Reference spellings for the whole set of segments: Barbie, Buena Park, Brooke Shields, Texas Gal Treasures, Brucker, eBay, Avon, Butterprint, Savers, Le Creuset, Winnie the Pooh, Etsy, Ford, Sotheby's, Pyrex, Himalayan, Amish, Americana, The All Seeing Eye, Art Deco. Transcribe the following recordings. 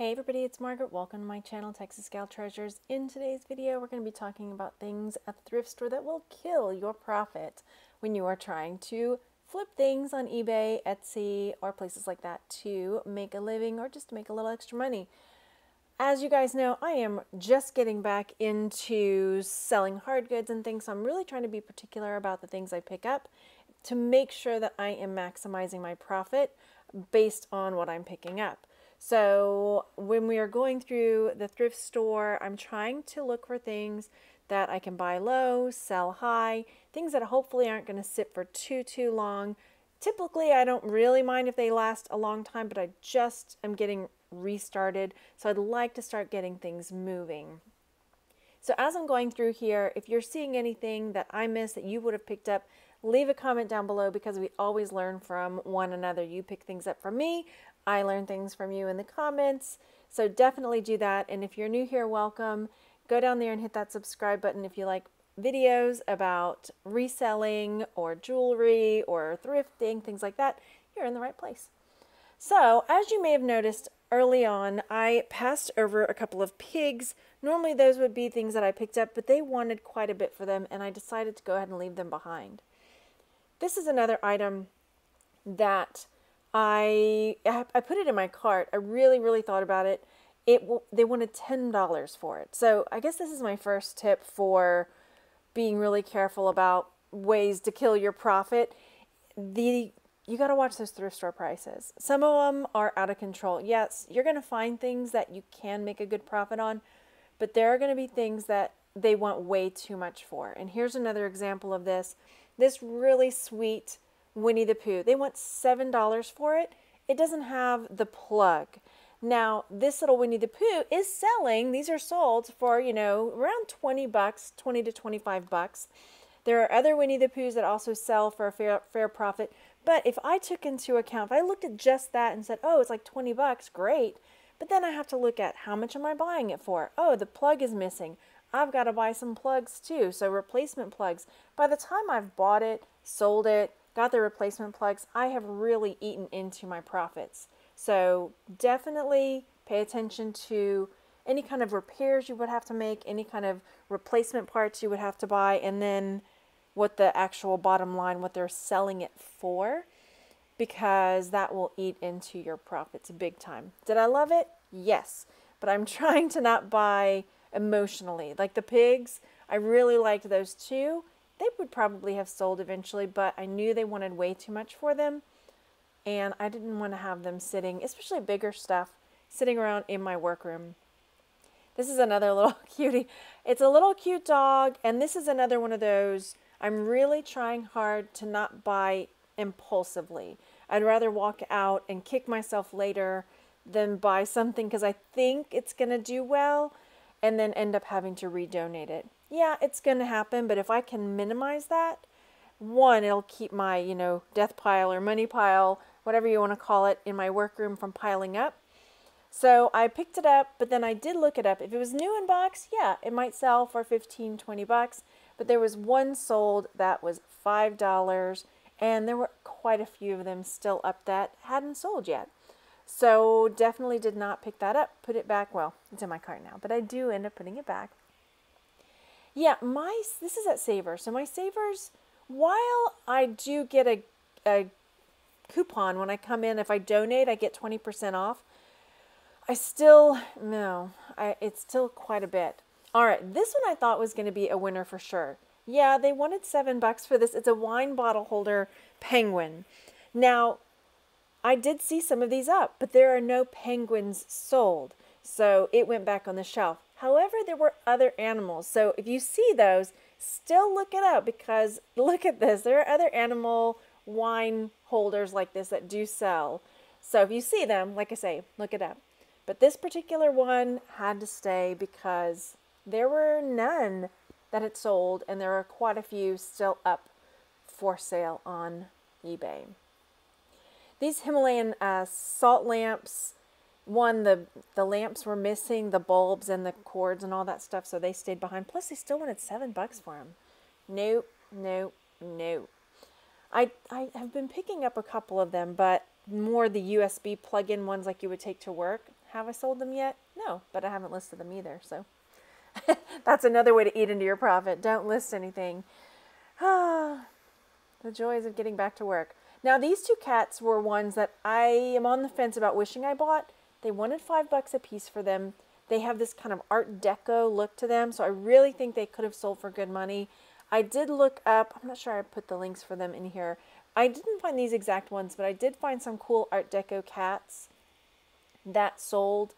Hey everybody, it's Margaret. Welcome to my channel, Texas Gal Treasures. In today's video, we're going to be talking about things at the thrift store that will kill your profit when you are trying to flip things on eBay, Etsy, or places like that to make a living or just to make a little extra money. As you guys know, I am just getting back into selling hard goods and things, so I'm really trying to be particular about the things I pick up to make sure that I am maximizing my profit based on what I'm picking up. So when we are going through the thrift store, I'm trying to look for things that I can buy low, sell high, things that hopefully aren't going to sit for too long. Typically, I don't really mind if they last a long time, but I just am getting restarted. So I'd like to start getting things moving. So as I'm going through here, if you're seeing anything that I missed that you would have picked up, leave a comment down below because we always learn from one another. You pick things up from me, I learn things from you in the comments, so definitely do that. And if you're new here, welcome. Go down there and hit that subscribe button if you like videos about reselling or jewelry or thrifting, things like that. You're in the right place. So as you may have noticed early on, I passed over a couple of pigs. Normally those would be things that I picked up, but they wanted quite a bit for them, and I decided to go ahead and leave them behind. This is another item that I put it in my cart. I really thought about it. They wanted $10 for it. So I guess this is my first tip for being really careful about ways to kill your profit. You got to watch those thrift store prices. Some of them are out of control. Yes, you're going to find things that you can make a good profit on, but there are going to be things that they want way too much for. And here's another example of this. This really sweet Winnie the Pooh. They want $7 for it. It doesn't have the plug. Now, this little Winnie the Pooh is selling. These are sold for, you know, around 20 bucks, 20 to 25 bucks. There are other Winnie the Poohs that also sell for a fair profit. But if I took into account, if I looked at just that and said, oh, it's like 20 bucks, great. But then I have to look at how much am I buying it for? Oh, the plug is missing. I've got to buy some plugs too. So replacement plugs. By the time I've bought it, sold it, got the replacement plugs, I have really eaten into my profits. So definitely pay attention to any kind of repairs you would have to make, any kind of replacement parts you would have to buy, and then what the actual bottom line, what they're selling it for, because that will eat into your profits big time. Did I love it? Yes, but I'm trying to not buy emotionally. Like the pigs, I really liked those two. They would probably have sold eventually, but I knew they wanted way too much for them, and I didn't want to have them sitting, especially bigger stuff, sitting around in my workroom. This is another little cutie. It's a little cute dog, and this is another one of those. I'm really trying hard to not buy impulsively. I'd rather walk out and kick myself later than buy something because I think it's going to do well and then end up having to redonate it. Yeah, it's going to happen, but if I can minimize that, one, it'll keep my, you know, death pile or money pile, whatever you want to call it, in my workroom from piling up. So I picked it up, but then I did look it up. If it was new in box, yeah, it might sell for 15, 20 bucks, but there was one sold that was $5, and there were quite a few of them still up that hadn't sold yet. So definitely did not pick that up, put it back. Well, it's in my cart now, but I do end up putting it back. Yeah, this is at Savers. So my Savers, while I do get a coupon when I come in, if I donate, I get 20% off. I still, no, it's still quite a bit. All right, this one I thought was going to be a winner for sure. Yeah, they wanted $7 for this. It's a wine bottle holder penguin. Now, I did see some of these up, but there are no penguins sold. So it went back on the shelf. However, there were other animals. So if you see those, still look it up because look at this. There are other animal wine holders like this that do sell. So if you see them, like I say, look it up. But this particular one had to stay because there were none that had sold and there are quite a few still up for sale on eBay. These Himalayan salt lamps, one, the lamps were missing, the bulbs and the cords and all that stuff, so they stayed behind. Plus, they still wanted $7 for them. Nope, nope, nope. I have been picking up a couple of them, but more the USB plug-in ones like you would take to work. Have I sold them yet? No, but I haven't listed them either. So that's another way to eat into your profit. Don't list anything. Ah, the joys of getting back to work. Now, these two cats were ones that I am on the fence about wishing I bought. They wanted $5 a piece for them. They have this kind of Art Deco look to them, so I really think they could have sold for good money. I did look up, I'm not sure I put the links for them in here. I didn't find these exact ones, but I did find some cool Art Deco cats that sold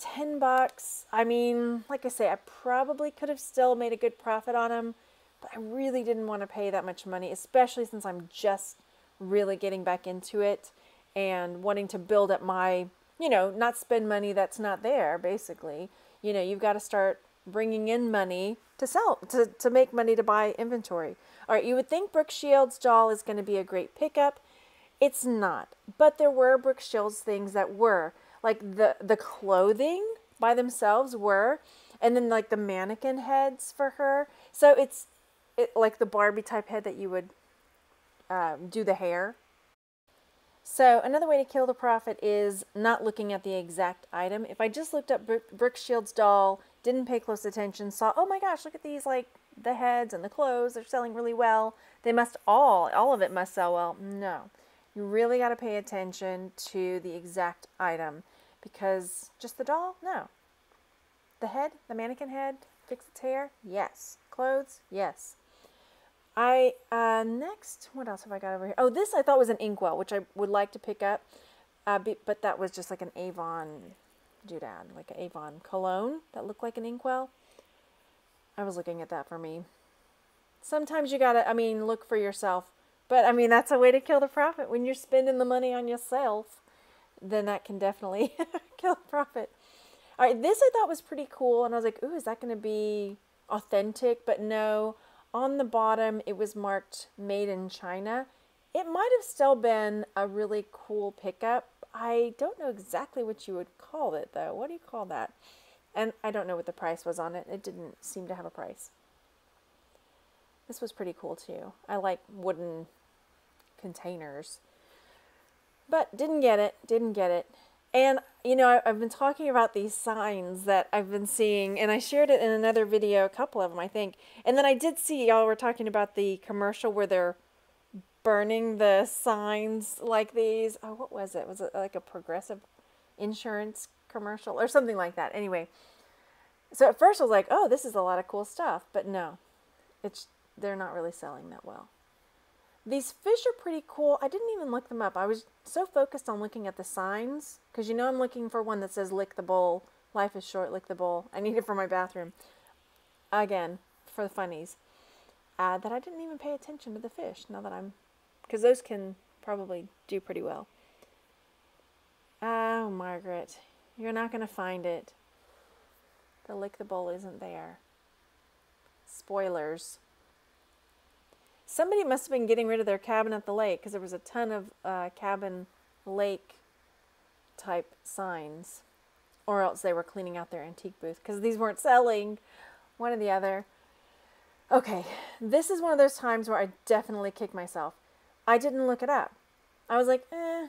$10. I mean, like I say, I probably could have still made a good profit on them, but I really didn't want to pay that much money, especially since I'm just really getting back into it and wanting to build up my, you know, not spend money that's not there, basically. You know, you've got to start bringing in money to sell, to make money to buy inventory. All right, you would think Brooke Shields doll is going to be a great pickup. It's not, but there were Brooke Shields things that were, like the clothing by themselves were, and then like the mannequin heads for her. So it's like the Barbie type head that you would do the hair. So another way to kill the profit is not looking at the exact item. If I just looked up Brooke Shields doll, didn't pay close attention, saw, oh my gosh, look at these, like the heads and the clothes, they're selling really well. They must all of it must sell well. No, you really got to pay attention to the exact item, because just the doll, no. The head, the mannequin head, fix its hair, yes. Clothes, yes. Next, what else have I got over here? Oh, this I thought was an inkwell, which I would like to pick up, but that was just like an Avon doodad, like an Avon cologne that looked like an inkwell. I was looking at that for me. Sometimes you gotta, I mean, look for yourself, but I mean, that's a way to kill the profit. When you're spending the money on yourself, then that can definitely kill the profit. All right, this I thought was pretty cool, and I was like, ooh, is that gonna be authentic? But no. On the bottom, it was marked Made in China. It might have still been a really cool pickup. I don't know exactly what you would call it, though. What do you call that? And I don't know what the price was on it. It didn't seem to have a price. This was pretty cool, too. I like wooden containers. But didn't get it. Didn't get it. And, you know, I've been talking about these signs that I've been seeing, and I shared it in another video, a couple of them, I think. And then I did see, y'all were talking about the commercial where they're burning the signs like these. Oh, what was it? Was it like a Progressive insurance commercial or something like that? Anyway, so at first I was like, oh, this is a lot of cool stuff. But no, they're not really selling that well. These fish are pretty cool. I didn't even look them up. I was so focused on looking at the signs, because you know I'm looking for one that says lick the bowl. Life is short, lick the bowl. I need it for my bathroom. Again, for the funnies. That I didn't even pay attention to the fish, now that I'm... because those can probably do pretty well. Oh, Margaret. You're not going to find it. The lick the bowl isn't there. Spoilers. Somebody must have been getting rid of their cabin at the lake, because there was a ton of cabin lake type signs, or else they were cleaning out their antique booth because these weren't selling, one or the other. Okay, this is one of those times where I definitely kick myself. I didn't look it up. I was like,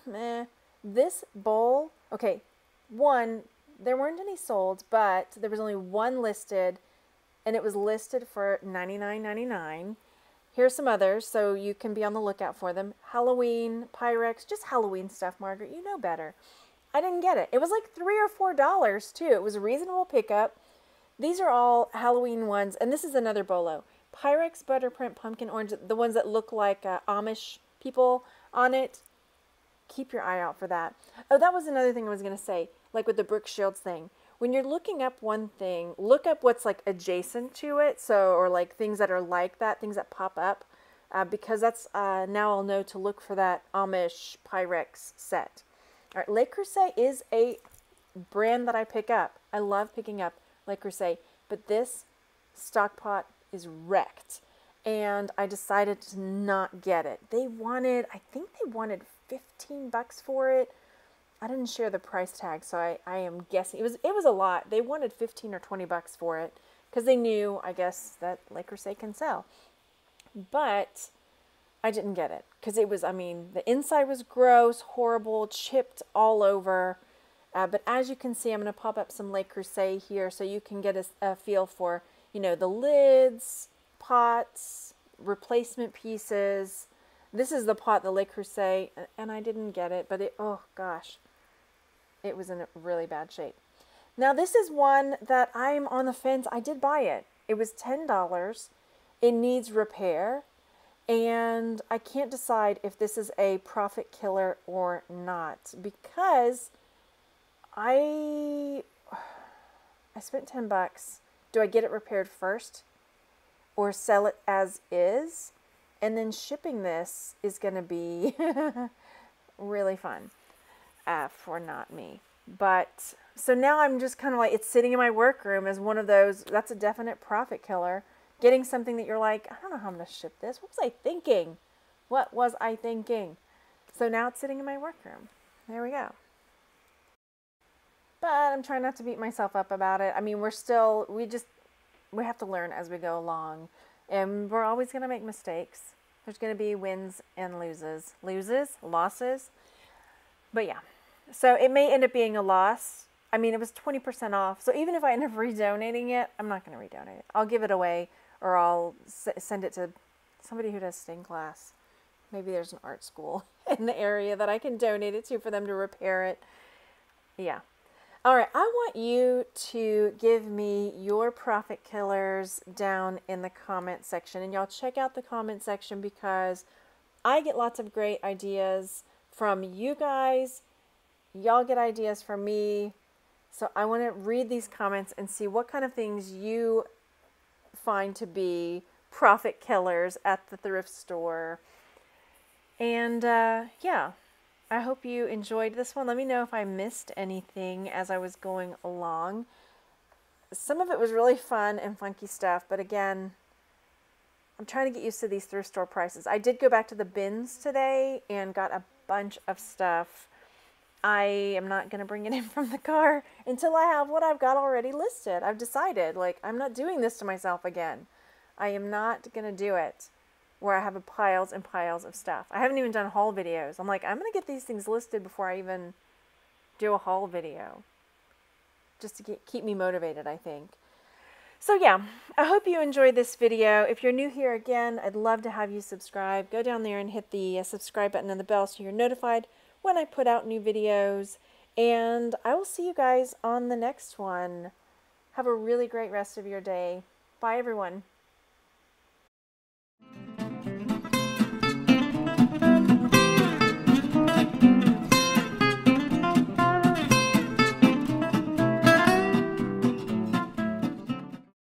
meh. This bowl, okay, one, there weren't any sold, but there was only one listed, and it was listed for $99.99. Here's some others, so you can be on the lookout for them. Halloween, Pyrex, just Halloween stuff, Margaret. You know better. I didn't get it. It was like $3 or $4, too. It was a reasonable pickup. These are all Halloween ones, and this is another bolo. Pyrex, Butterprint, Pumpkin Orange, the ones that look like Amish people on it. Keep your eye out for that. Oh, that was another thing I was going to say, like with the Brooke Shields thing. When you're looking up one thing, look up what's like adjacent to it, so, or like things that are like that, things that pop up, because that's, now I'll know to look for that Amish Pyrex set. All right, Le Creuset is a brand that I pick up. I love picking up Le Creuset, but this stock pot is wrecked, and I decided to not get it. They wanted, I think they wanted $15 for it. I didn't share the price tag, so I am guessing it was a lot. They wanted $15 or $20 for it, because they knew, I guess, that Le Creuset can sell. But I didn't get it, because it was, I mean, the inside was gross, horrible, chipped all over. But as you can see, I'm going to pop up some Le Creuset here so you can get a feel for, you know, the lids, pots, replacement pieces. This is the pot, the Le Creuset, and I didn't get it, but it, oh gosh, it was in a really bad shape. Now this is one that I'm on the fence. I did buy it. It was $10. It needs repair, and I can't decide if this is a profit killer or not, because I spent 10 bucks. Do I get it repaired first or sell it as is? And then shipping this is going to be really fun for not me. But so now I'm just kind of like, it's sitting in my workroom as one of those, that's a definite profit killer. Getting something that you're like, I don't know how I'm going to ship this. What was I thinking? What was I thinking? So now it's sitting in my workroom. There we go. But I'm trying not to beat myself up about it. I mean, we're still, we have to learn as we go along. And we're always going to make mistakes. There's going to be wins and loses. Losses. But yeah, so it may end up being a loss. I mean, it was 20% off. So even if I end up redonating it, I'm not going to redonate it. I'll give it away, or I'll send it to somebody who does stained glass. Maybe there's an art school in the area that I can donate it to for them to repair it. Yeah. All right, I want you to give me your profit killers down in the comment section. And y'all check out the comment section, because I get lots of great ideas from you guys. Y'all get ideas from me. So I want to read these comments and see what kind of things you find to be profit killers at the thrift store. And yeah. I hope you enjoyed this one. Let me know if I missed anything as I was going along. Some of it was really fun and funky stuff, but again, I'm trying to get used to these thrift store prices. I did go back to the bins today and got a bunch of stuff. I am not going to bring it in from the car until I have what I've got already listed. I've decided, like, I'm not doing this to myself again. I am not going to do it, where I have piles and piles of stuff. I haven't even done haul videos. I'm like, I'm going to get these things listed before I even do a haul video, just to keep me motivated, I think. So yeah, I hope you enjoyed this video. If you're new here, again, I'd love to have you subscribe. Go down there and hit the subscribe button and the bell so you're notified when I put out new videos. And I will see you guys on the next one. Have a really great rest of your day. Bye, everyone.